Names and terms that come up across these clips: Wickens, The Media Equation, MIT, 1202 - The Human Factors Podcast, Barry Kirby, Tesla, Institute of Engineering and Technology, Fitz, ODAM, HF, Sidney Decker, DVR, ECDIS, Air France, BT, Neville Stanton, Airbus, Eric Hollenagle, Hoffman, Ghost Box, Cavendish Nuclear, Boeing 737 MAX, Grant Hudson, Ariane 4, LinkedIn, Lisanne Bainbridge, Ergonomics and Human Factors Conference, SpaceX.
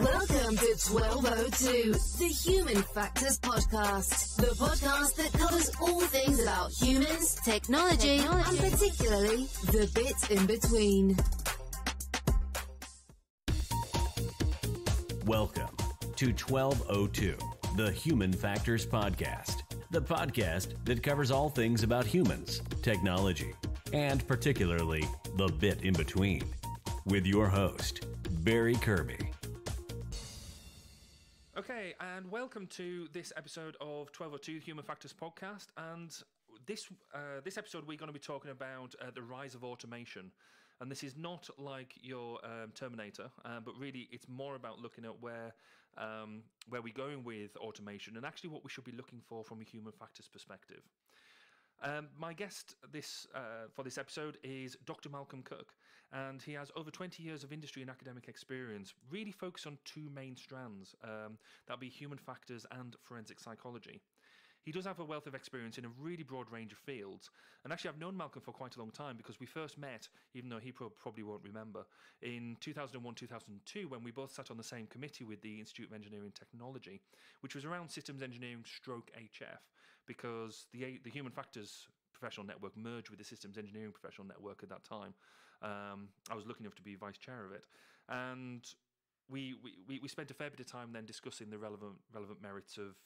Welcome to 1202, the Human Factors Podcast, the podcast that covers all things about humans, technology, and particularly the bits in between. Welcome to 1202, the Human Factors Podcast, the podcast that covers all things about humans, technology, and particularly the bit in between, with your host, Barry Kirby. Okay, and welcome to this episode of 1202 Human Factors Podcast. And this episode we're going to be talking about the rise of automation. And this is not like your Terminator, but really it's more about looking at where we're going with automation and actually what we should be looking for from a human factors perspective. My guest for this episode is Dr. Malcolm Cook, and he has over 20 years of industry and academic experience, really focused on two main strands, that be human factors and forensic psychology. He does have a wealth of experience in a really broad range of fields, and actually I've known Malcolm for quite a long time because we first met, even though he probably won't remember, in 2001-2002 when we both sat on the same committee with the Institute of Engineering and Technology, which was around systems engineering stroke HF, because the human factors professional network merged with the systems engineering professional network at that time. I was lucky enough to be vice chair of it, and we spent a fair bit of time then discussing the relevant merits of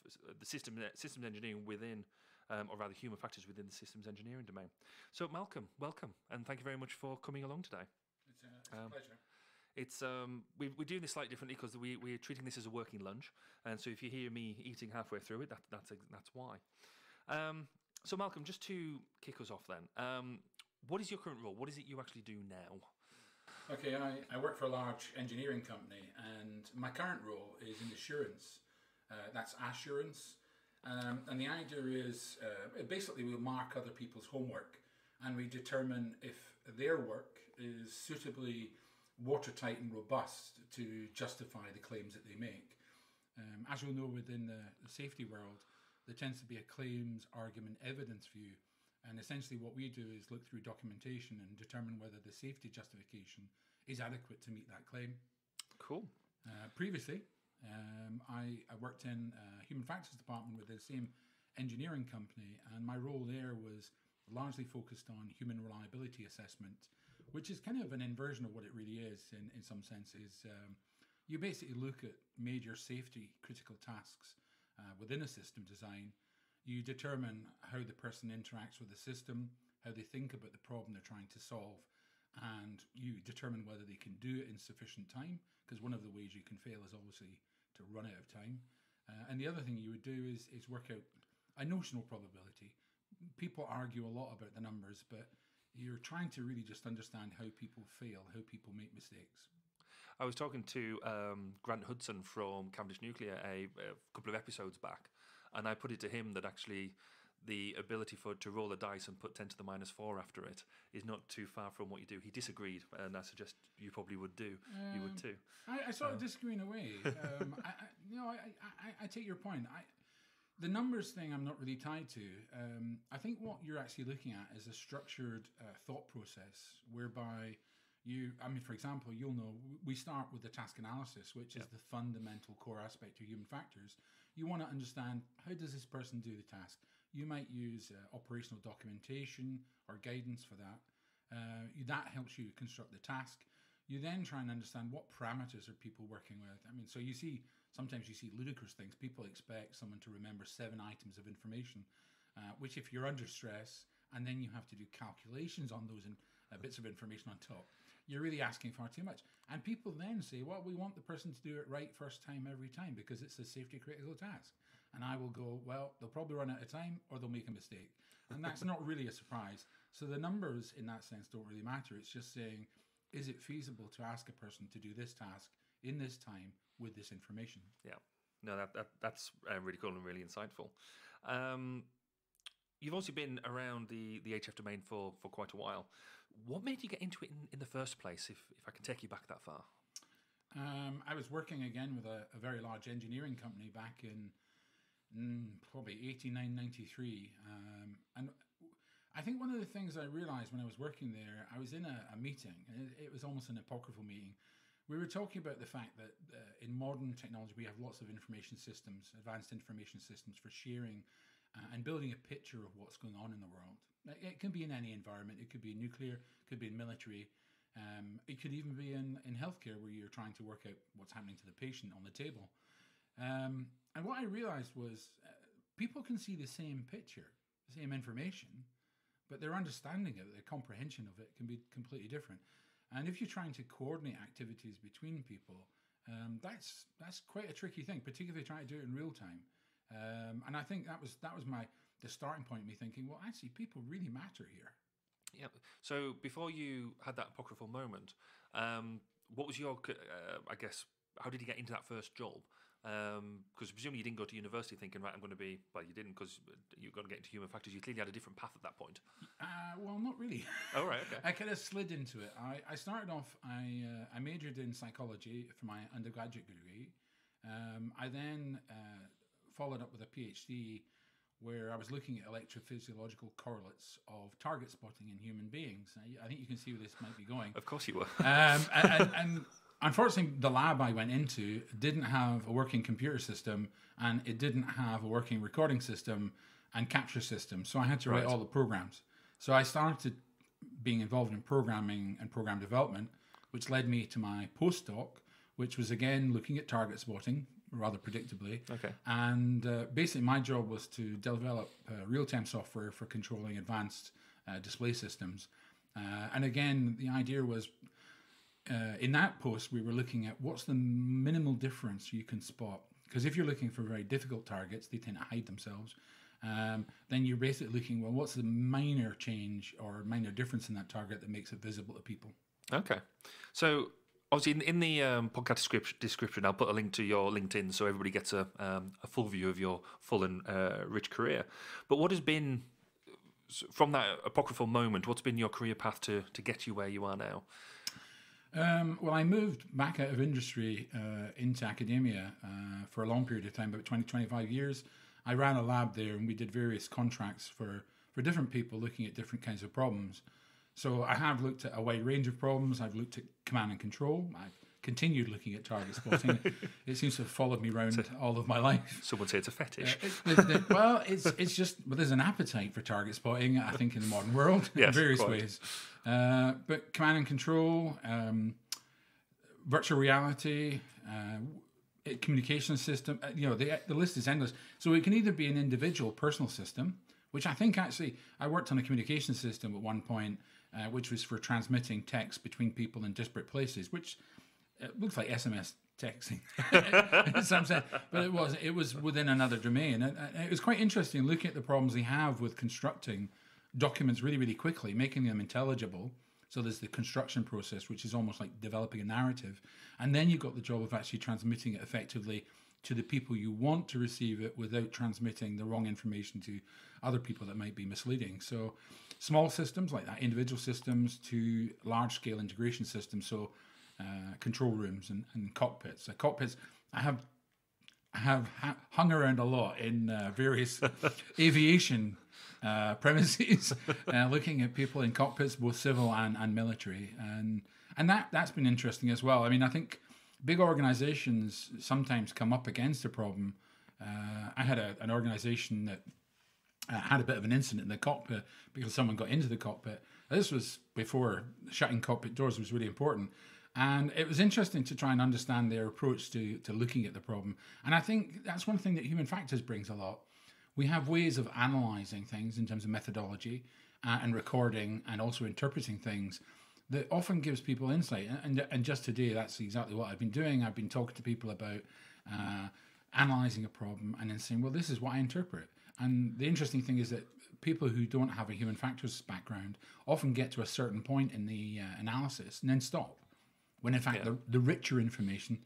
the systems engineering within, or rather human factors within the systems engineering domain. So Malcolm, welcome, and thank you very much for coming along today. It's a pleasure. We're doing this slightly differently because we're treating this as a working lunch, and so if you hear me eating halfway through it, that's why. So Malcolm, just to kick us off then, what is your current role? What is it you actually do now? Okay, I work for a large engineering company, and my current role is in assurance. That's assurance, and the idea is basically we mark other people's homework, and we determine if their work is suitably watertight and robust to justify the claims that they make. As you'll know, within the safety world, there tends to be a claims, argument, evidence view. And essentially what we do is look through documentation and determine whether the safety justification is adequate to meet that claim. Cool. Previously, I worked in the human factors department with the same engineering company, and my role there was largely focused on human reliability assessment, which is kind of an inversion of what it really is in some senses. You basically look at major safety critical tasks within a system design. You determine how the person interacts with the system, how they think about the problem they're trying to solve, and you determine whether they can do it in sufficient time, because one of the ways you can fail is obviously to run out of time. And the other thing you would do is work out a notional probability. People argue a lot about the numbers, but you're trying to really just understand how people fail, how people make mistakes. I was talking to Grant Hudson from Cavendish Nuclear a couple of episodes back, and I put it to him that actually the ability to roll a dice and put 10 to the minus 4 after it is not too far from what you do. He disagreed, and I suggest you probably would do. You would too. I sort of disagree in a way. I take your point. The numbers thing I'm not really tied to. I think what you're actually looking at is a structured thought process whereby for example, you'll know we start with the task analysis, which is the fundamental core aspect of human factors. You want to understand, how does this person do the task? You might use operational documentation or guidance for that. That helps you construct the task. You then try and understand what parameters are people working with. I mean, so you see, sometimes you see ludicrous things. People expect someone to remember 7 items of information, which if you're under stress, and then you have to do calculations on those and bits of information on top, you're really asking far too much. And people then say, well, we want the person to do it right first time every time because it's a safety critical task. And I will go, well, they'll probably run out of time or they'll make a mistake. And that's not really a surprise. So the numbers in that sense don't really matter. It's just saying, is it feasible to ask a person to do this task in this time with this information? Yeah, no, that's really cool and really insightful. You've also been around the HF domain for quite a while. What made you get into it in the first place, if I can take you back that far? I was working again with a very large engineering company back in probably 89, 93. And I think one of the things I realized when I was working there, I was in a meeting, and it was almost an apocryphal meeting. We were talking about the fact that in modern technology, we have lots of information systems, advanced information systems for sharing and building a picture of what's going on in the world. It can be in any environment. It could be nuclear, it could be in military. It could even be in healthcare, where you're trying to work out what's happening to the patient on the table. And what I realized was people can see the same picture, the same information, but their understanding of it, their comprehension of it can be completely different. And if you're trying to coordinate activities between people, that's quite a tricky thing, particularly trying to do it in real time. And I think that was the starting point of me thinking, well, actually, people really matter here. Yeah. So before you had that apocryphal moment, what was your, I guess, how did you get into that first job? Because presumably you didn't go to university thinking, right, I'm going to be, well, you didn't, because you're going to get into human factors. You clearly had a different path at that point. Well, not really. Oh, right, okay. I kind of slid into it. I started off, I majored in psychology for my undergraduate degree. I then followed up with a PhD where I was looking at electrophysiological correlates of target spotting in human beings. I think you can see where this might be going. Of course you were. And unfortunately, the lab I went into didn't have a working computer system, and it didn't have a working recording system and capture system. So I had to write all the programs. So I started being involved in programming and program development, which led me to my postdoc, which was again looking at target spotting, rather predictably. Okay. And basically my job was to develop real-time software for controlling advanced display systems. And again, the idea was, in that post, we were looking at what's the minimal difference you can spot. Because if you're looking for very difficult targets, they tend to hide themselves. Then you're basically looking, well, what's the minor change or minor difference in that target that makes it visible to people? Okay. So obviously, in the podcast description, I'll put a link to your LinkedIn so everybody gets a full view of your full and rich career. But what has been, from that apocryphal moment, what's been your career path to get you where you are now? Well, I moved back out of industry into academia for a long period of time, about 20, 25 years. I ran a lab there, and we did various contracts for different people looking at different kinds of problems. So I have looked at a wide range of problems. I've looked at command and control. I've continued looking at target spotting. It seems to have followed me around all of my life. Someone say it's a fetish. Well, it's just, well, there's an appetite for target spotting, I think, in the modern world, yes, in various ways. But command and control, virtual reality, communication system, you know, the list is endless. So it can either be an individual personal system, which I think actually, I worked on a communication system at one point, which was for transmitting text between people in disparate places, which looks like SMS texting in some sense, but it was within another domain. And it was quite interesting looking at the problems they have with constructing documents really, really quickly, making them intelligible. So there's the construction process, which is almost like developing a narrative. And then you've got the job of actually transmitting it effectively to the people you want to receive it without transmitting the wrong information to other people that might be misleading. So small systems like that, individual systems, to large-scale integration systems, so control rooms and cockpits. So cockpits, I have hung around a lot in various aviation premises, looking at people in cockpits, both civil and military. And that's been interesting as well. I mean, I think big organizations sometimes come up against a problem. I had an organization that had a bit of an incident in the cockpit because someone got into the cockpit. This was before shutting cockpit doors was really important. And it was interesting to try and understand their approach to looking at the problem. And I think that's one thing that human factors brings a lot. We have ways of analyzing things in terms of methodology and recording and also interpreting things that often gives people insight. And just today, that's exactly what I've been doing. I've been talking to people about analysing a problem and then saying, well, this is what I interpret. And the interesting thing is that people who don't have a human factors background often get to a certain point in the analysis and then stop, when in fact the richer information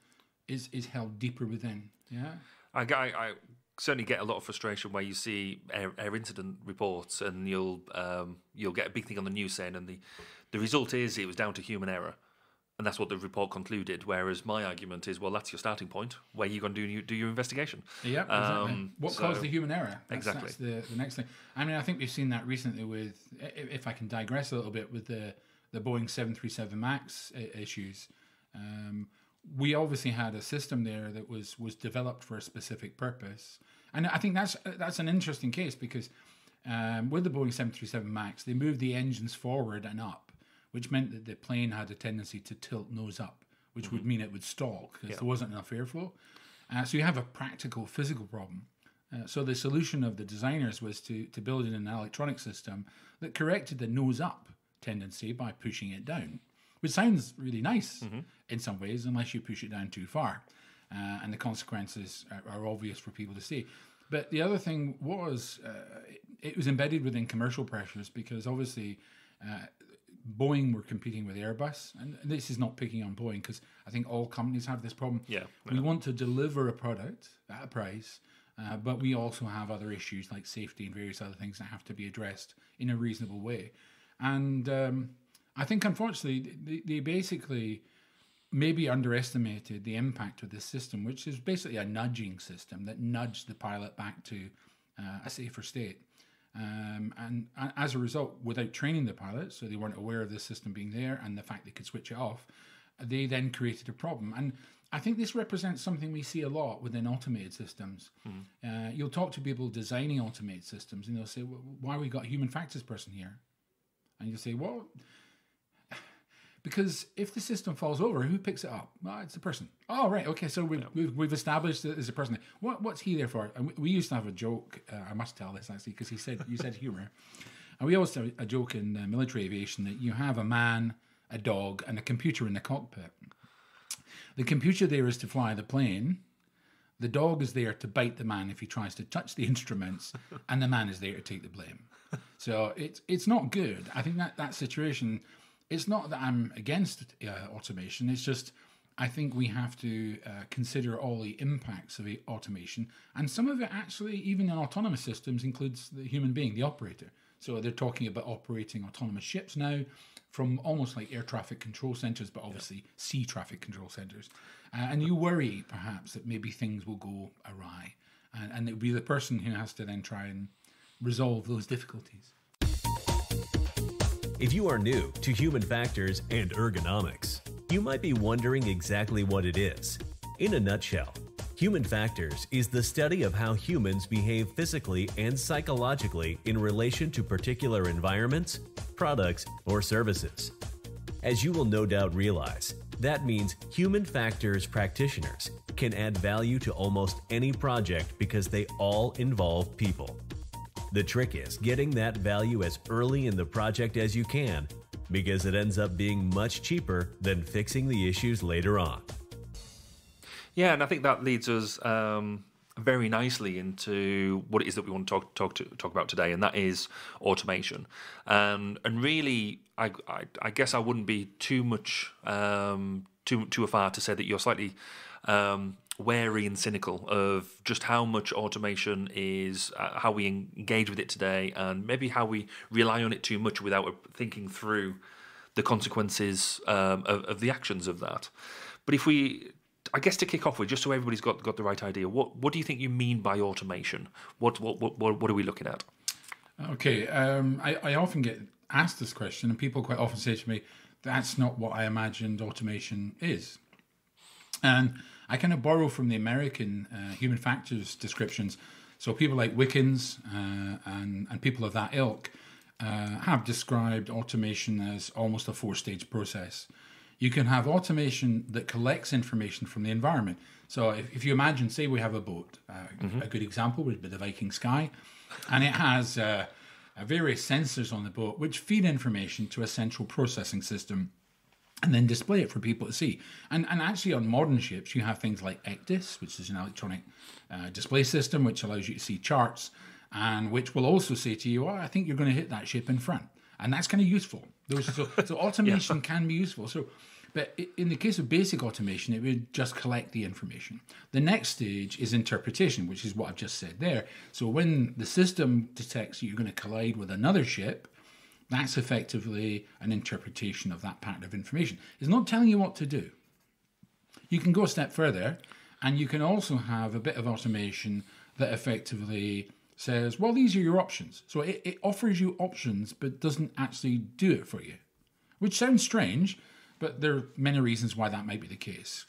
is held deeper within. Yeah, I certainly get a lot of frustration where you see air incident reports, and you'll get a big thing on the news saying, and the result is it was down to human error, and that's what the report concluded. Whereas my argument is, well, that's your starting point. Where are you going to do your investigation? Yeah, exactly. What caused the human error? Exactly. That's the next thing. I mean, I think we've seen that recently with, if I can digress a little bit, with the Boeing 737 MAX issues, we obviously had a system there that was developed for a specific purpose. And I think that's an interesting case, because with the Boeing 737 MAX, they moved the engines forward and up, which meant that the plane had a tendency to tilt nose up, which would mean it would stall because there wasn't enough airflow. So you have a practical physical problem. So the solution of the designers was to build in an electronic system that corrected the nose up tendency by pushing it down, which sounds really nice in some ways, unless you push it down too far. And the consequences are obvious for people to see. But the other thing was, it was embedded within commercial pressures, because obviously Boeing were competing with Airbus. And this is not picking on Boeing, because I think all companies have this problem. Yeah, we want to deliver a product at a price, but we also have other issues like safety and various other things that have to be addressed in a reasonable way. And I think, unfortunately, they basically maybe underestimated the impact of this system, which is basically a nudging system that nudged the pilot back to a safer state. And as a result, without training the pilot, so they weren't aware of this system being there and the fact they could switch it off, they then created a problem. And I think this represents something we see a lot within automated systems. You'll talk to people designing automated systems and they'll say, well, why we got a human factors person here? And you'll say, well, because if the system falls over, who picks it up? Well, it's the person. Oh, right. Okay, so we've established that there's a person. What's he there for? And we used to have a joke. I must tell this, actually, because you said humor. And we always have a joke in military aviation that you have a man, a dog, and a computer in the cockpit. The computer there is to fly the plane. The dog is there to bite the man if he tries to touch the instruments, and the man is there to take the blame. So it's not good. I think that situation... It's not that I'm against automation. It's just I think we have to consider all the impacts of automation. And some of it actually, even in autonomous systems, includes the human being, the operator. So they're talking about operating autonomous ships now from almost like air traffic control centers, but obviously sea traffic control centers. And you worry, perhaps, that maybe things will go awry. And it will be the person who has to then try and resolve those difficulties. If you are new to human factors and ergonomics, you might be wondering exactly what it is. In a nutshell, human factors is the study of how humans behave physically and psychologically in relation to particular environments, products, or services. As you will no doubt realize, that means human factors practitioners can add value to almost any project because they all involve people. The trick is getting that value as early in the project as you can, because it ends up being much cheaper than fixing the issues later on. Yeah, and I think that leads us very nicely into what it is that we want to talk about today, and that is automation. And really, I guess I wouldn't be too much too far to say that you're slightly wary and cynical of just how much automation is, how we engage with it today, and maybe how we rely on it too much without thinking through the consequences of the actions of that. But if we, I guess to kick off with, just so everybody's got the right idea, what do you think you mean by automation? What are we looking at? Okay, I often get asked this question, and people quite often say to me, that's not what I imagined automation is. And I kind of borrow from the American human factors descriptions. So people like Wickens and people of that ilk have described automation as almost a four-stage process. You can have automation that collects information from the environment. So if you imagine, say we have a boat, a good example would be the Viking Sky, and it has various sensors on the boat which feed information to a central processing system, and then display it for people to see. And actually on modern ships, you have things like ECDIS, which is an electronic display system, which allows you to see charts, and which will also say to you, oh, I think you're going to hit that ship in front. And that's kind of useful. So automation can be useful. But in the case of basic automation, it would just collect the information. The next stage is interpretation, which is what I've just said there. So when the system detects you're going to collide with another ship, that's effectively an interpretation of that pattern of information. It's not telling you what to do. You can go a step further, and you can also have a bit of automation that effectively says, well, these are your options. So it offers you options, but doesn't actually do it for you, which sounds strange, but there are many reasons why that might be the case.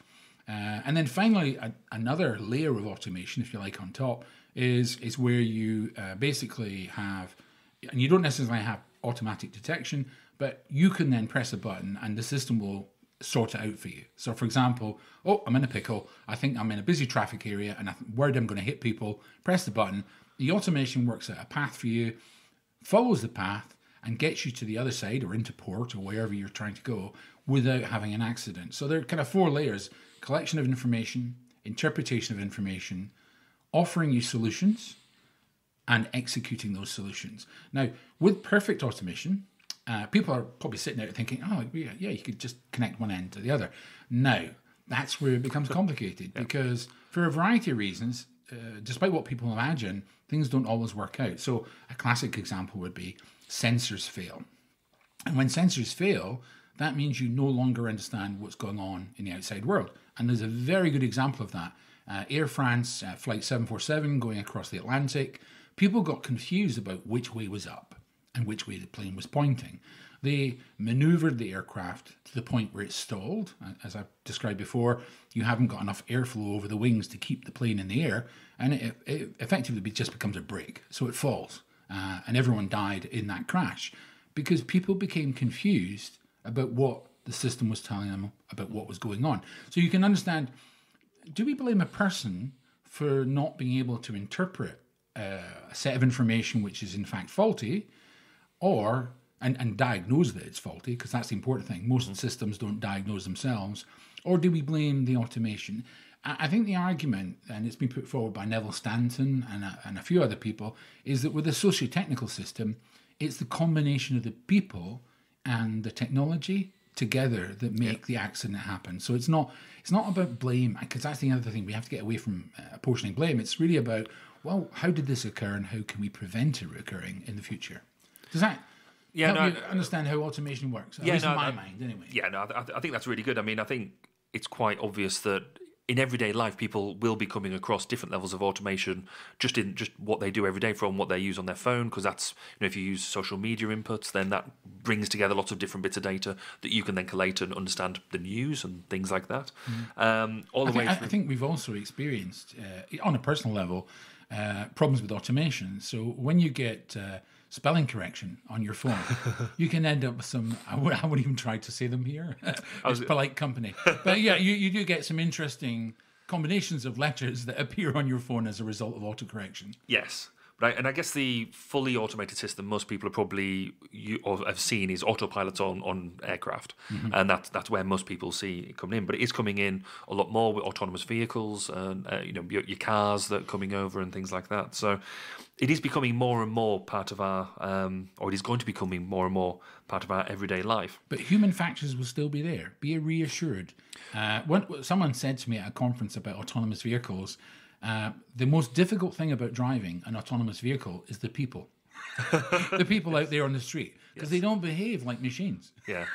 And then finally, another layer of automation, if you like, on top is where you basically have, and you don't necessarily have automatic detection, but you can then press a button and the system will sort it out for you. So for example, oh, I'm in a pickle. I think I'm in a busy traffic area and I'm worried I'm going to hit people. Press the button. The automation works out a path for you, follows the path, and gets you to the other side or into port or wherever you're trying to go without having an accident. So there are kind of four layers: collection of information, interpretation of information, offering you solutions, and executing those solutions. Now, with perfect automation, people are probably sitting there thinking, oh, yeah, you could just connect one end to the other. No, that's where it becomes complicated because for a variety of reasons, despite what people imagine, things don't always work out. So a classic example would be sensors fail. And when sensors fail, that means you no longer understand what's going on in the outside world. And there's a very good example of that. Air France, Flight 747 going across the Atlantic. People got confused about which way was up and which way the plane was pointing. They maneuvered the aircraft to the point where it stalled. As I've described before, you haven't got enough airflow over the wings to keep the plane in the air, and it effectively just becomes a break. So it falls, and everyone died in that crash because people became confused about what the system was telling them about what was going on. So you can understand, do we blame a person for not being able to interpret a set of information which is in fact faulty, or and diagnose that it's faulty, because that's the important thing. Most systems don't diagnose themselves. Or do we blame the automation? I think the argument, and it's been put forward by Neville Stanton and a few other people, is that with a socio-technical system, it's the combination of the people and the technology together that make the accident happen. So it's not about blame, because that's the other thing. We have to get away from apportioning blame. It's really about, well, how did this occur and how can we prevent it recurring in the future? Does that help you understand how automation works? At least in my mind, anyway. Yeah, no, I think that's really good. I mean, I think it's quite obvious that in everyday life, people will be coming across different levels of automation just in what they do every day, from what they use on their phone, because that's, you know, if you use social media inputs, then that brings together lots of different bits of data that you can then collate and understand the news and things like that. I think we've also experienced, on a personal level, problems with automation. So when you get spelling correction on your phone, you can end up with some, I wouldn't even try to say them here. It's polite company. But yeah, you do get some interesting combinations of letters that appear on your phone as a result of autocorrection. Yes. Right. And I guess the fully automated system most people are probably or have seen is autopilot on aircraft, and that's where most people see it coming in. But it is coming in a lot more with autonomous vehicles and your cars that are coming over and things like that. So it is becoming more and more part of our, or it is going to be becoming more and more part of our everyday life. But human factors will still be there. Be reassured. Someone said to me at a conference about autonomous vehicles, the most difficult thing about driving an autonomous vehicle is the people. The people out there on the street, because they don't behave like machines. Yeah.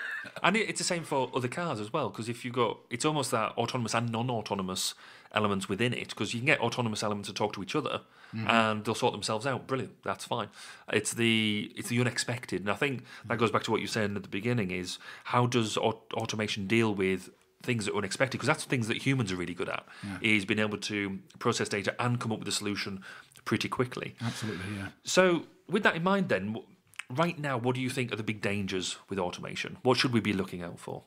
And it's the same for other cars as well, because if you've got, it's almost that autonomous and non-autonomous elements within it, because you can get autonomous elements to talk to each other, and they'll sort themselves out. Brilliant, that's fine. It's the unexpected. And I think that goes back to what you were saying at the beginning, is how does automation deal with things that are unexpected, because that's things that humans are really good at, is being able to process data and come up with a solution pretty quickly. Absolutely, yeah. So with that in mind then, right now, what do you think are the big dangers with automation? What should we be looking out for?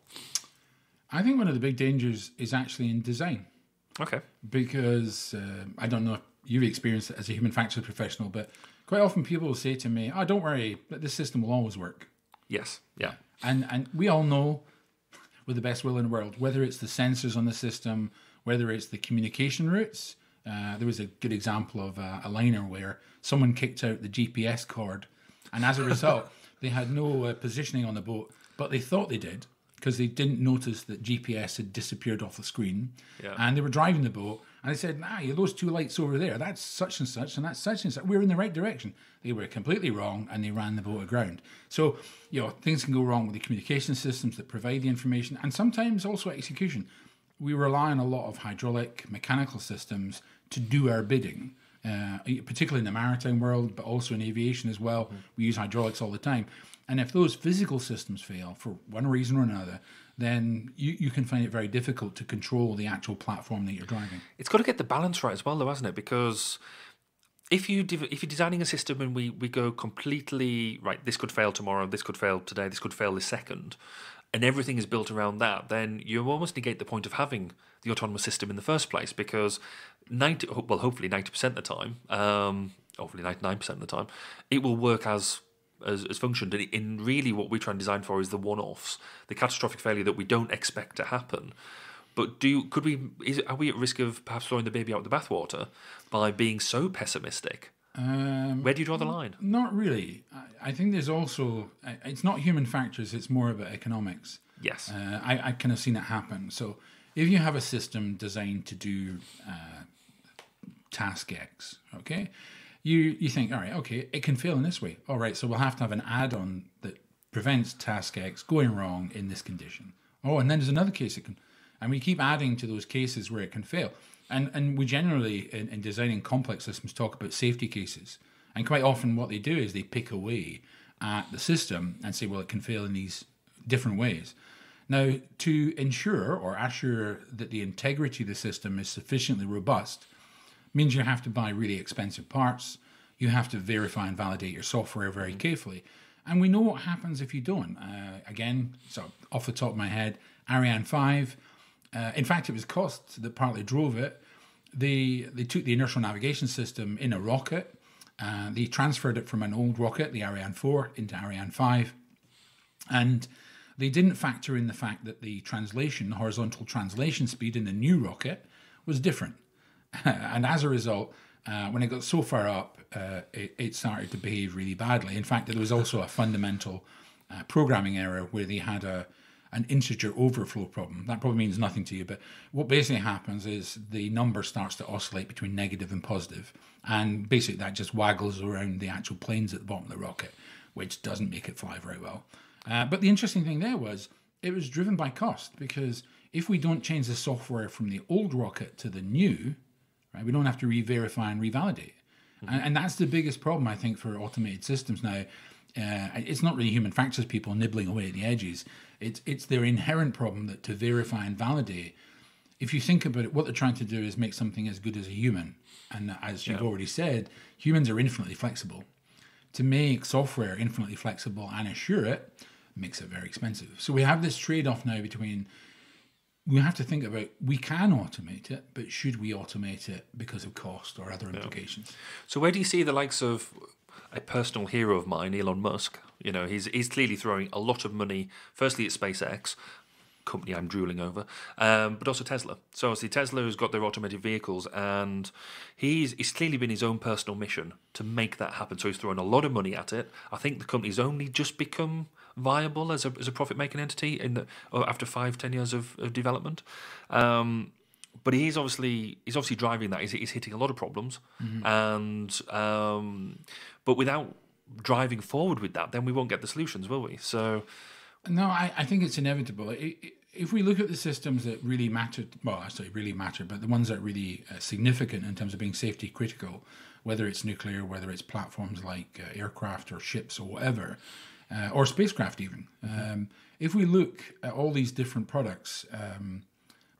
I think one of the big dangers is actually in design. Okay. Because I don't know if you've experienced it as a human factors professional, but quite often people will say to me, oh, don't worry, this system will always work. Yes, yeah. And we all know, with the best will in the world, whether it's the sensors on the system, whether it's the communication routes. There was a good example of a liner where someone kicked out the GPS cord, and as a result, they had no positioning on the boat, but they thought they did because they didn't notice that GPS had disappeared off the screen, and they were driving the boat, and they said, nah, those two lights over there, that's such and such, and that's such and such. We're in the right direction. They were completely wrong, and they ran the boat aground. So, you know, things can go wrong with the communication systems that provide the information, and sometimes also execution. We rely on a lot of hydraulic, mechanical systems to do our bidding, particularly in the maritime world, but also in aviation as well. We use hydraulics all the time. And if those physical systems fail for one reason or another, then you can find it very difficult to control the actual platform that you're driving. It's got to get the balance right as well, though, hasn't it? Because if you're designing a system and we go completely, right, this could fail tomorrow, this could fail today, this could fail this second, and everything is built around that, then you almost negate the point of having the autonomous system in the first place, because hopefully 90% of the time, hopefully 99% of the time, it will work as functioned. And in really what we try and design for is the one-offs, the catastrophic failure that we don't expect to happen. But are we at risk of perhaps throwing the baby out with the bathwater by being so pessimistic? Where do you draw the line? Not really. I think there's also, it's not human factors, it's more about economics. Yes. I've kind of seen it happen. So if you have a system designed to do task X, okay, you think, all right, okay, it can fail in this way. All right, so we'll have to have an add-on that prevents task X going wrong in this condition. Oh, and then there's another case it can... And we keep adding to those cases where it can fail. And we generally, in designing complex systems, talk about safety cases. And quite often what they do is they pick away at the system and say, well, it can fail in these different ways. Now, to ensure or assure that the integrity of the system is sufficiently robust means you have to buy really expensive parts. You have to verify and validate your software very carefully. And we know what happens if you don't. Again, so off the top of my head, Ariane 5... in fact, it was cost that partly drove it. They took the inertial navigation system in a rocket. They transferred it from an old rocket, the Ariane 4, into Ariane 5. And they didn't factor in the fact that the translation, the horizontal translation speed in the new rocket was different. And as a result, when it got so far up, it started to behave really badly. In fact, there was also a fundamental programming error where they had an integer overflow problem. That probably means nothing to you, but what basically happens is the number starts to oscillate between negative and positive, and basically that just waggles around the actual planes at the bottom of the rocket, which doesn't make it fly very well. But the interesting thing there was it was driven by cost, because if we don't change the software from the old rocket to the new, right, we don't have to re-verify and revalidate. Mm-hmm. And that's the biggest problem, I think, for automated systems now. It's not really human factors people nibbling away at the edges. It's their inherent problem that to verify and validate, if you think about it, what they're trying to do is make something as good as a human. And as you've already said, humans are infinitely flexible. To make software infinitely flexible and assure it makes it very expensive. So we have this trade-off now between, we have to think about, we can automate it, but should we automate it because of cost or other implications? So where do you see the likes of... a personal hero of mine, Elon Musk, you know, he's clearly throwing a lot of money, firstly at SpaceX, company I'm drooling over, but also Tesla. So obviously Tesla has got their automated vehicles, and it's clearly been his own personal mission to make that happen. So he's throwing a lot of money at it. I think the company's only just become viable as a profit-making entity after 5-10 years of development. But he's obviously driving that. He's hitting a lot of problems, and but without driving forward with that, then we won't get the solutions, will we? So, no, I think it's inevitable. If we look at the systems that really mattered, well, actually really matter, but the ones that are really significant in terms of being safety critical, whether it's nuclear, whether it's platforms like aircraft or ships or whatever, or spacecraft even. If we look at all these different products.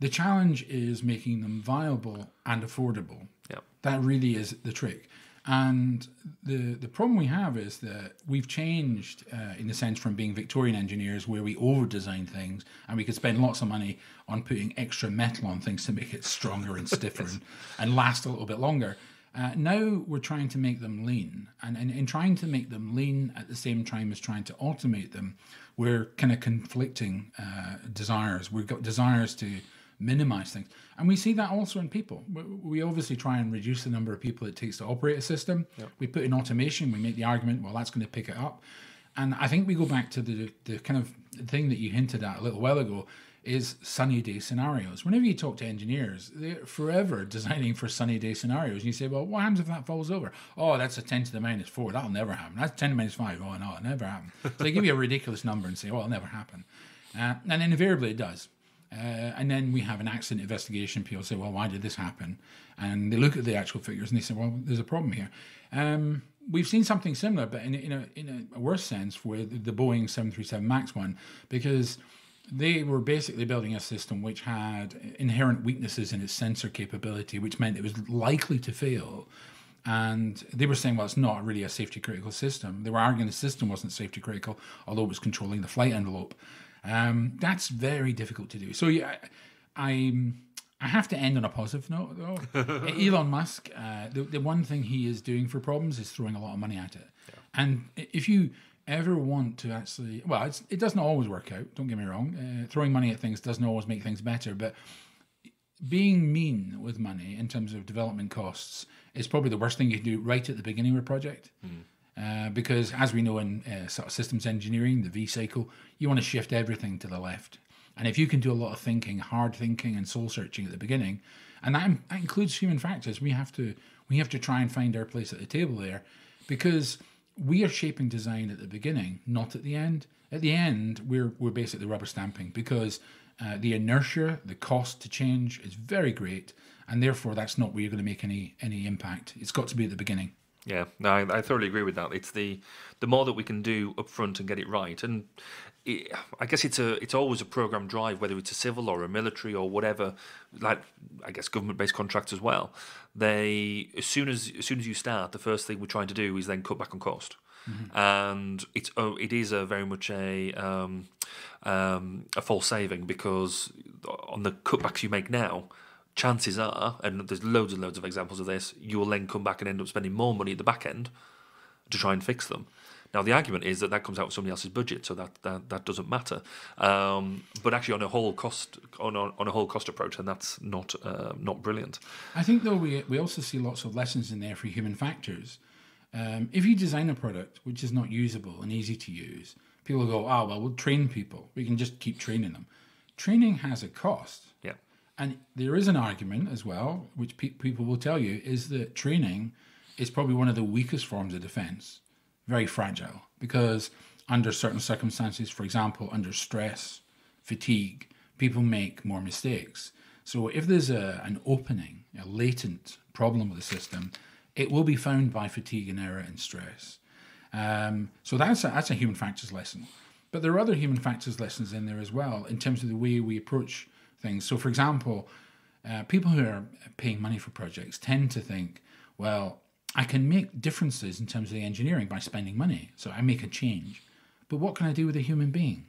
The challenge is making them viable and affordable. Yep. That really is the trick. And the problem we have is that we've changed, in the sense, from being Victorian engineers where we over-design things and we could spend lots of money on putting extra metal on things to make it stronger and stiffer and last a little bit longer. Now we're trying to make them lean. And in trying to make them lean at the same time as trying to automate them, we're kind of conflicting desires. We've got desires to... minimize things. And we see that also in people. We obviously try and reduce the number of people it takes to operate a system. Yep. We put in automation, we make the argument, well, that's going to pick it up. And I think we go back to the kind of thing that you hinted at a little while ago, is sunny day scenarios. Whenever you talk to engineers, they're forever designing for sunny day scenarios. And you say, well, what happens if that falls over? Oh, that's a 10⁻⁴. That'll never happen. That's 10⁻⁵. Oh, no, it'll never happen. So they give you a ridiculous number and say, oh, it'll never happen. And invariably it does. And then we have an accident investigation. People say, well, why did this happen? And they look at the actual figures and they say, well, there's a problem here. We've seen something similar, but in a worse sense, with the Boeing 737 MAX one, because they were basically building a system which had inherent weaknesses in its sensor capability, which meant it was likely to fail. And they were saying, well, it's not really a safety critical system. They were arguing the system wasn't safety critical, although it was controlling the flight envelope. That's very difficult to do. So yeah, I have to end on a positive note, though. Elon Musk, the one thing he is doing for problems is throwing a lot of money at it. Yeah. And if you ever want to actually... Well, it doesn't always work out, don't get me wrong. Throwing money at things doesn't always make things better, but being mean with money in terms of development costs is probably the worst thing you can do right at the beginning of a project. Mm. Because as we know in sort of systems engineering, the V cycle, you want to shift everything to the left. And if you can do a lot of thinking, hard thinking and soul searching at the beginning, and that includes human factors, we have to try and find our place at the table there, because we are shaping design at the beginning, not at the end. At the end, we're basically rubber stamping, because the inertia, the cost to change is very great, and therefore that's not where you're going to make any impact. It's got to be at the beginning. Yeah, no, I thoroughly agree with that. It's the more that we can do up front and get it right, and I guess it's always a program drive, whether it's a civil or a military or whatever. Like I guess government-based contracts as well. They as soon as you start, the first thing we're trying to do is then cut back on cost, mm-hmm. and it is a very much a false saving, because on the cutbacks you make now, chances are, and there's loads and loads of examples of this, you will then come back and end up spending more money at the back end to try and fix them. Now, the argument is that that comes out of somebody else's budget, so that doesn't matter. But actually, on a whole cost approach, then that's not brilliant. I think though we also see lots of lessons in there for human factors. If you design a product which is not usable and easy to use, people go, "Oh well, we'll train people. We can just keep training them." Training has a cost. Yeah. And there is an argument as well, which people will tell you, is that training is probably one of the weakest forms of defense, very fragile, because under certain circumstances, for example, under stress, fatigue, people make more mistakes. So if there's an opening, a latent problem with the system, it will be found by fatigue and error and stress. So that's a human factors lesson. But there are other human factors lessons in there as well, in terms of the way we approach things. So, for example, people who are paying money for projects tend to think, well, I can make differences in terms of the engineering by spending money, so I make a change. But what can I do with a human being?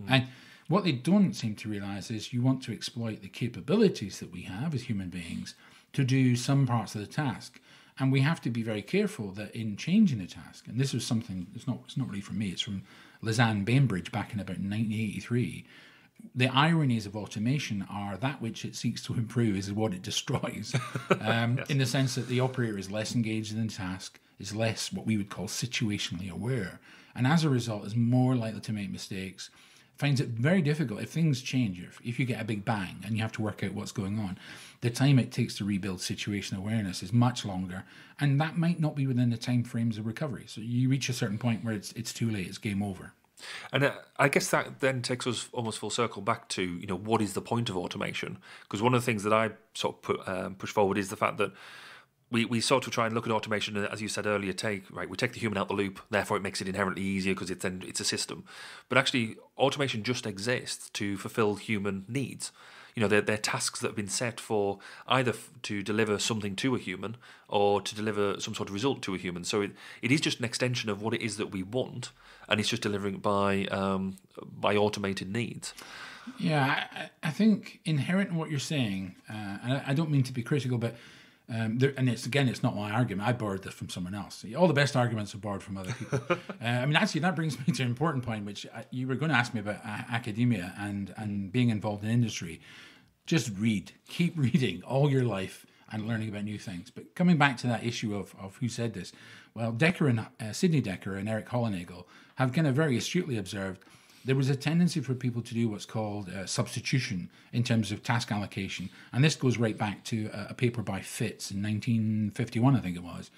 Mm. And what they don't seem to realize is you want to exploit the capabilities that we have as human beings to do some parts of the task. And we have to be very careful that in changing the task, and this is something, it's not really from me, it's from Lisanne Bainbridge back in about 1983, the ironies of automation are that which it seeks to improve is what it destroys, yes. In the sense that the operator is less engaged in the task, is less what we would call situationally aware, and as a result is more likely to make mistakes, finds it very difficult if things change, if you get a big bang and you have to work out what's going on, the time it takes to rebuild situational awareness is much longer, and that might not be within the time frames of recovery. So you reach a certain point where it's too late, it's game over. And I guess that then takes us almost full circle back to, you know, what is the point of automation? Because one of the things that I sort of push forward is the fact that we sort of try and look at automation, as you said earlier, we take the human out the loop, therefore it makes it inherently easier because it's a system. But actually, automation just exists to fulfill human needs. You know, they're tasks that have been set for either to deliver something to a human or to deliver some sort of result to a human. So it is just an extension of what it is that we want, and it's just delivering it by automated needs. Yeah, I think inherent in what you're saying, and I don't mean to be critical, but it's not my argument. I borrowed this from someone else. All the best arguments are borrowed from other people. I mean, actually, that brings me to an important point, which you were going to ask me about academia and being involved in industry. Just read. Keep reading all your life and learning about new things. But coming back to that issue of who said this, well, Decker and Sidney Decker and Eric Hollenagle have kind of very astutely observed there was a tendency for people to do what's called substitution in terms of task allocation. And this goes right back to a paper by Fitz in 1951, I think it was.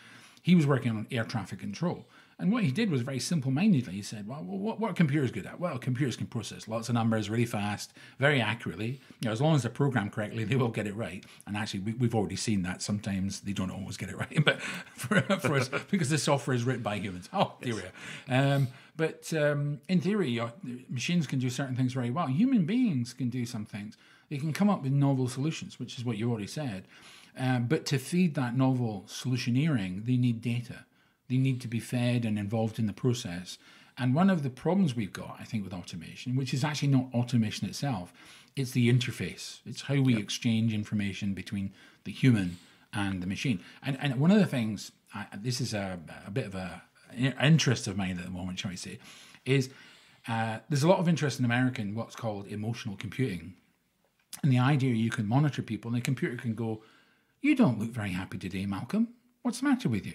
He was working on air traffic control. And what he did was very simple-mindedly. He said, well, what are computers good at? Well, computers can process lots of numbers really fast, very accurately. You know, as long as they're programmed correctly, they will get it right. And actually, we've already seen that sometimes they don't always get it right, but for us, because the software is written by humans. Oh, yes. But in theory, machines can do certain things very well. Human beings can do some things. They can come up with novel solutions, which is what you already said. But to feed that novel solutioneering, they need data. They need to be fed and involved in the process. And one of the problems we've got, I think, with automation, which is actually not automation itself, it's the interface. It's how we exchange information between the human and the machine. And one of the things, this is a bit of an interest of mine at the moment, shall we say, is there's a lot of interest in America in what's called emotional computing. And the idea you can monitor people and the computer can go, you don't look very happy today, Malcolm. What's the matter with you?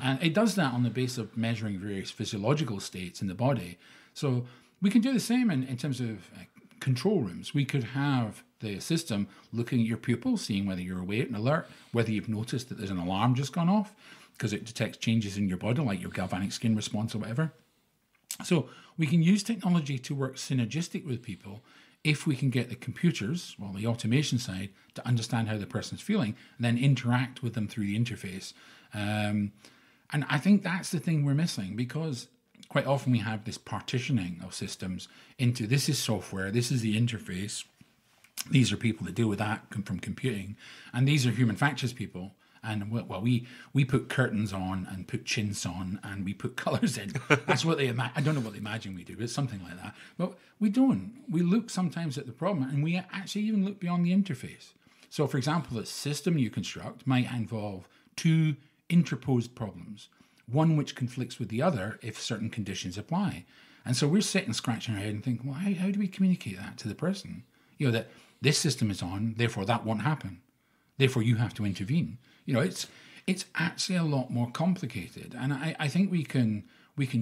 And it does that on the basis of measuring various physiological states in the body. So we can do the same in terms of control rooms. We could have the system looking at your pupils, seeing whether you're awake and alert, whether you've noticed that there's an alarm just gone off because it detects changes in your body, like your galvanic skin response or whatever. So we can use technology to work synergistic with people if we can get the computers, well, the automation side, to understand how the person's feeling and then interact with them through the interface. And I think that's the thing we're missing, because quite often we have this partitioning of systems into this is software, this is the interface, these are people that deal with that from computing, and these are human factors people. And well, we put curtains on and put chintz on and we put colours in. That's what they imagine. I don't know what they imagine we do, but it's something like that. But we don't. We look sometimes at the problem and we actually even look beyond the interface. So, for example, the system you construct might involve two interposed problems, one which conflicts with the other if certain conditions apply. And so we're sitting scratching our head and thinking, well, how do we communicate that to the person? You know, that this system is on, therefore that won't happen. Therefore you have to intervene. You know, it's actually a lot more complicated. And I think we can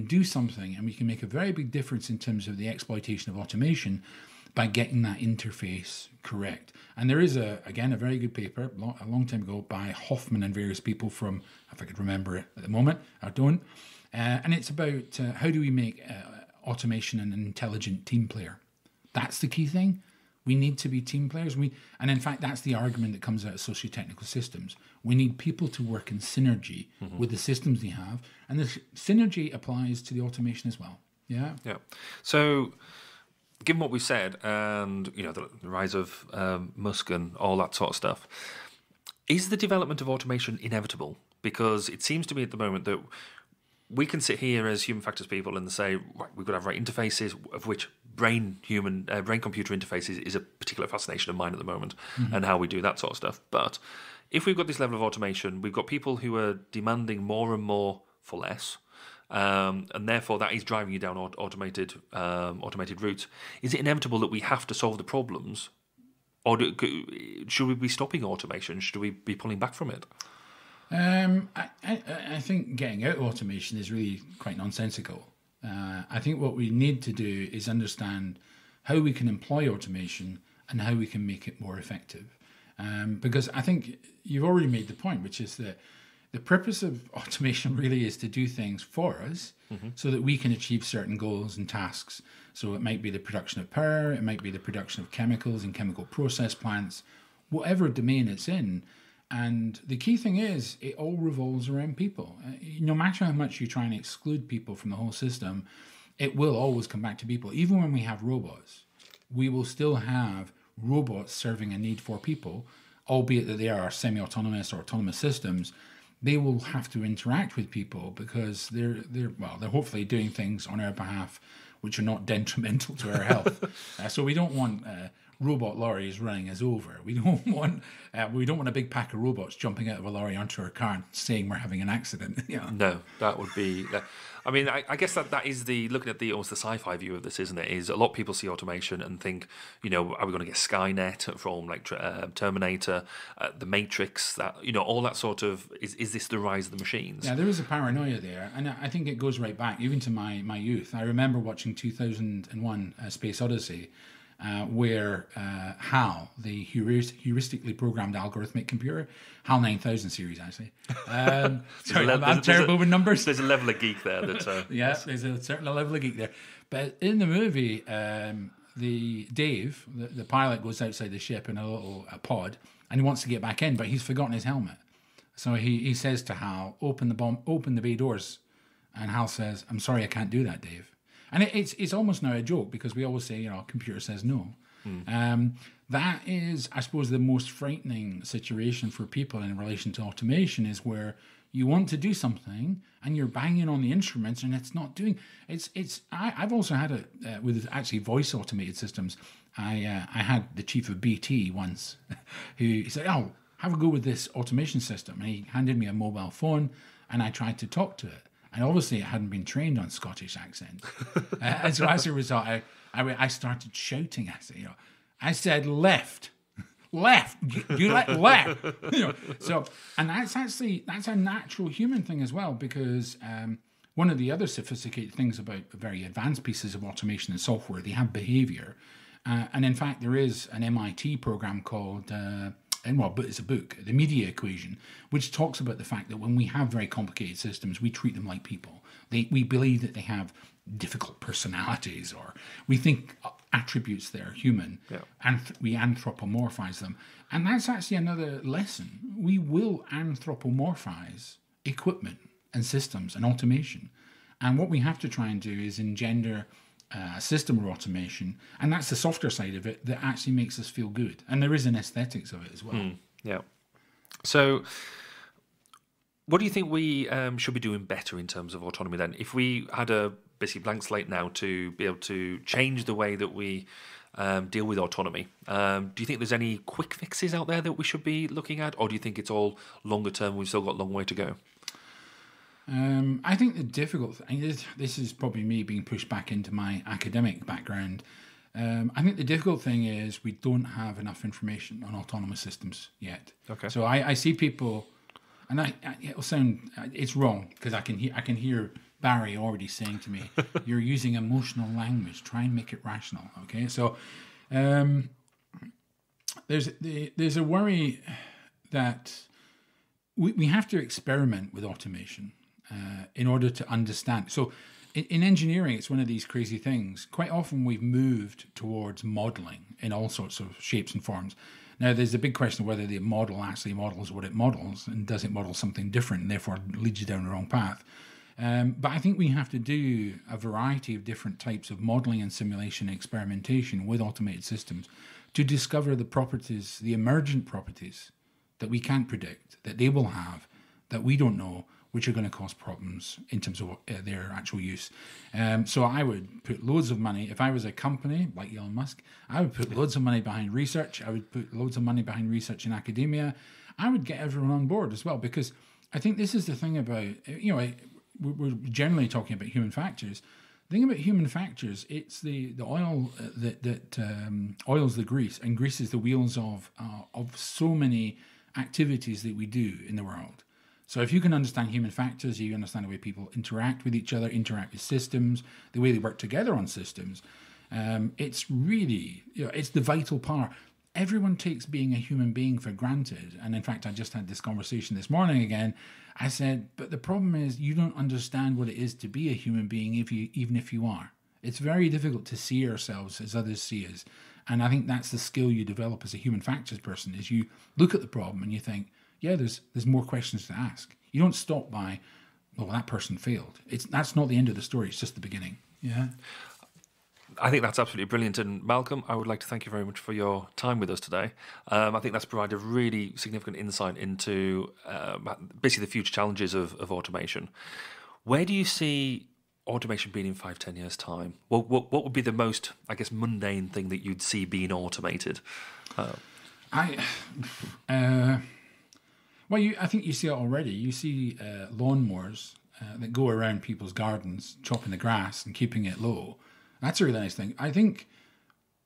do something, and we can make a very big difference in terms of the exploitation of automation by getting that interface correct. And there is, again, a very good paper a long time ago by Hoffman and various people from, if I could remember it at the moment, I don't. And it's about how do we make automation an intelligent team player. That's the key thing. We need to be team players. And in fact, that's the argument that comes out of socio-technical systems. We need people to work in synergy with the systems they have. And the synergy applies to the automation as well. Yeah. Yeah. So given what we've said and, you know, the rise of Musk and all that sort of stuff, is the development of automation inevitable? Because it seems to me at the moment that we can sit here as human factors people and say, right, we've got to have right interfaces, of which brain-computer interfaces is a particular fascination of mine at the moment, and how we do that sort of stuff. But if we've got this level of automation, we've got people who are demanding more and more for less, and therefore that is driving you down automated routes. Is it inevitable that we have to solve the problems, or should we be stopping automation? Should we be pulling back from it? I think getting out of automation is really quite nonsensical. I think what we need to do is understand how we can employ automation and how we can make it more effective. Because I think you've already made the point, which is that the purpose of automation really is to do things for us so that we can achieve certain goals and tasks. So it might be the production of power, it might be the production of chemicals and chemical process plants, whatever domain it's in. And the key thing is, it all revolves around people. No matter how much you try and exclude people from the whole system, it will always come back to people. Even when we have robots, we will still have robots serving a need for people, albeit that they are semi-autonomous or autonomous systems. They will have to interact with people because they're hopefully doing things on our behalf which are not detrimental to our health. So we don't want robot lorries running us over. We don't want a big pack of robots jumping out of a lorry onto our car and saying we're having an accident. Yeah. No, that would be. I mean, I guess that is looking at almost the sci-fi view of this, isn't it? Is a lot of people see automation and think, you know, are we going to get Skynet from like Terminator, The Matrix, that, you know, all that sort of. Is this the rise of the machines? Yeah, there is a paranoia there, and I think it goes right back even to my youth. I remember watching 2001: A Space Odyssey. where HAL, the heuristically programmed algorithmic computer, HAL 9000 series, actually. Sorry, I'm terrible with numbers. There's a level of geek there. That's, yes, there's a certain level of geek there. But in the movie, Dave, the pilot, goes outside the ship in a little pod, and he wants to get back in, but he's forgotten his helmet. So he says to HAL, open the bay doors. And HAL says, "I'm sorry, I can't do that, Dave." And it's almost now a joke because we always say, you know, computer says no. Mm. That is, I suppose, the most frightening situation for people in relation to automation is where you want to do something and you're banging on the instruments and it's not doing. I've also had it with actually voice automated systems. I had the chief of BT once who said, "Oh, have a go with this automation system," and he handed me a mobile phone and I tried to talk to it. And obviously, it hadn't been trained on Scottish accent. And so as a result, I started shouting. I said, I said, "Left, left, you left." And that's a natural human thing as well, because one of the other sophisticated things about very advanced pieces of automation and software, they have behavior. And in fact, there is an MIT program called... but it's a book, The Media Equation, which talks about the fact that when we have very complicated systems, we treat them like people. We believe that they have difficult personalities, or we think attributes that are human, and we anthropomorphize them. And that's actually another lesson. We will anthropomorphize equipment and systems and automation. And what we have to try and do is engender system or automation, and that's the softer side of it that actually makes us feel good, and there is an aesthetics of it as well. So what do you think we should be doing better in terms of autonomy then, if we had a basically blank slate now to be able to change the way that we deal with autonomy? Do you think there's any quick fixes out there that we should be looking at, or do you think it's all longer term, we've still got a long way to go? I think the difficult thing, this is probably me being pushed back into my academic background. I think the difficult thing is we don't have enough information on autonomous systems yet. Okay. So I see people, and it'll sound, it's wrong, because I can hear Barry already saying to me, "You're using emotional language. Try and make it rational." Okay. So there's a worry that we have to experiment with automation. In order to understand. So in engineering, it's one of these crazy things. Quite often we've moved towards modeling in all sorts of shapes and forms. Now, there's the big question of whether the model actually models what it models, and does it model something different and therefore leads you down the wrong path. But I think we have to do a variety of different types of modeling and simulation and experimentation with automated systems to discover the properties, the emergent properties that we can't predict, that they will have, that we don't know, which are going to cause problems in terms of their actual use. So I would put loads of money, if I was a company like Elon Musk, I would put loads of money behind research. I would put loads of money behind research in academia. I would get everyone on board as well, because I think this is the thing about, we're generally talking about human factors. The thing about human factors, it's the oil that oils the grease and greases the wheels of so many activities that we do in the world. So if you can understand human factors, you understand the way people interact with each other, interact with systems, the way they work together on systems. It's really, it's the vital power. Everyone takes being a human being for granted. And in fact, I just had this conversation this morning again. I said, but the problem is you don't understand what it is to be a human being, even if you are. It's very difficult to see ourselves as others see us. And I think that's the skill you develop as a human factors person, is you look at the problem and you think, yeah, there's more questions to ask. You don't stop by, well, that person failed. That's not the end of the story. It's just the beginning. Yeah. I think that's absolutely brilliant. And Malcolm, I would like to thank you very much for your time with us today. I think that's provided really significant insight into basically the future challenges of automation. Where do you see automation being in 5-10 years' time? What would be the most, I guess, mundane thing that you'd see being automated? I think you see it already. You see lawnmowers that go around people's gardens, chopping the grass and keeping it low. That's a really nice thing. I think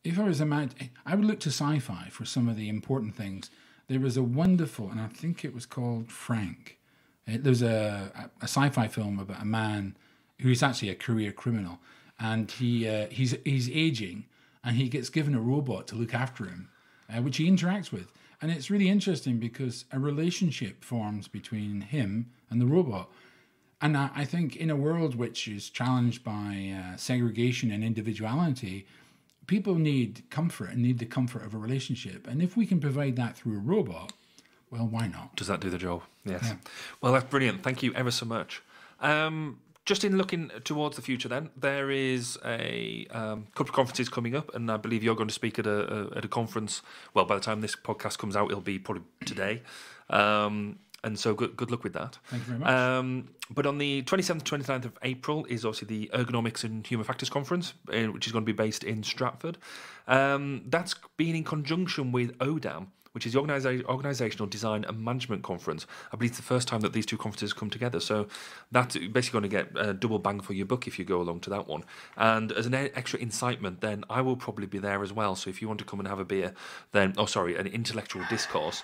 if I was I would look to sci-fi for some of the important things. There was a wonderful, and I think it was called Frank. There's a sci-fi film about a man who is actually a career criminal, and he's aging. and he gets given a robot to look after him, which he interacts with. And it's really interesting because a relationship forms between him and the robot. And I think in a world which is challenged by segregation and individuality, people need comfort and need the comfort of a relationship. And if we can provide that through a robot, well, why not? Does that do the job? Yes. Yeah. Well, that's brilliant. Thank you ever so much. Just in looking towards the future then, there is a couple of conferences coming up, and I believe you're going to speak at a conference. Well, by the time this podcast comes out, it'll be probably today. And so good luck with that. Thank you very much. But on the 27th, 29th of April is obviously the Ergonomics and Human Factors Conference, which is going to be based in Stratford. That's been in conjunction with ODAM, which is the Organisational Design and Management Conference. I believe it's the first time that these two conferences come together. So that's basically going to get a double bang for your buck if you go along to that one. And as an extra incitement, then I will probably be there as well. So if you want to come and have a beer, then, oh, sorry, an intellectual discourse,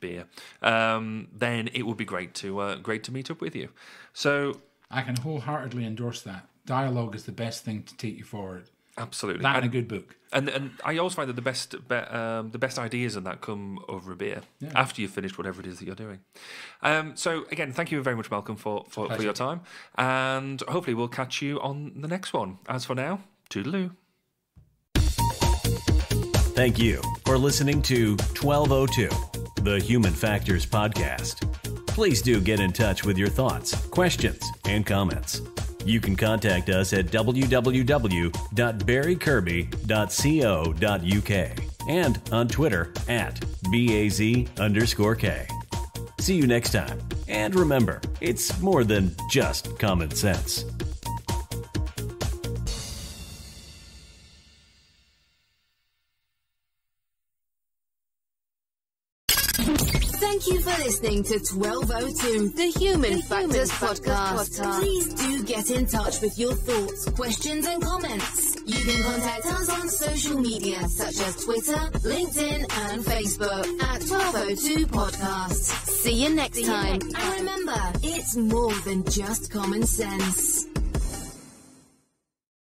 beer, then it would be great to meet up with you. So I can wholeheartedly endorse that. Dialogue is the best thing to take you forward. Absolutely, that and a good book. And I always find that the best ideas in that come over a beer after you've finished whatever it is that you're doing. So again, thank you very much, Malcolm, for your time, and hopefully we'll catch you on the next one. As for now, toodaloo. Thank you for listening to 1202, the Human Factors Podcast. Please do get in touch with your thoughts, questions, and comments. You can contact us at www.barrykirby.co.uk and on Twitter at BAZ_K. See you next time. And remember, it's more than just common sense. Thank you for listening to 1202, the Human Factors Podcast. Please do get in touch with your thoughts, questions and comments. You can contact us on social media such as Twitter, LinkedIn and Facebook at 1202 Podcast. See you next time. And remember, it's more than just common sense.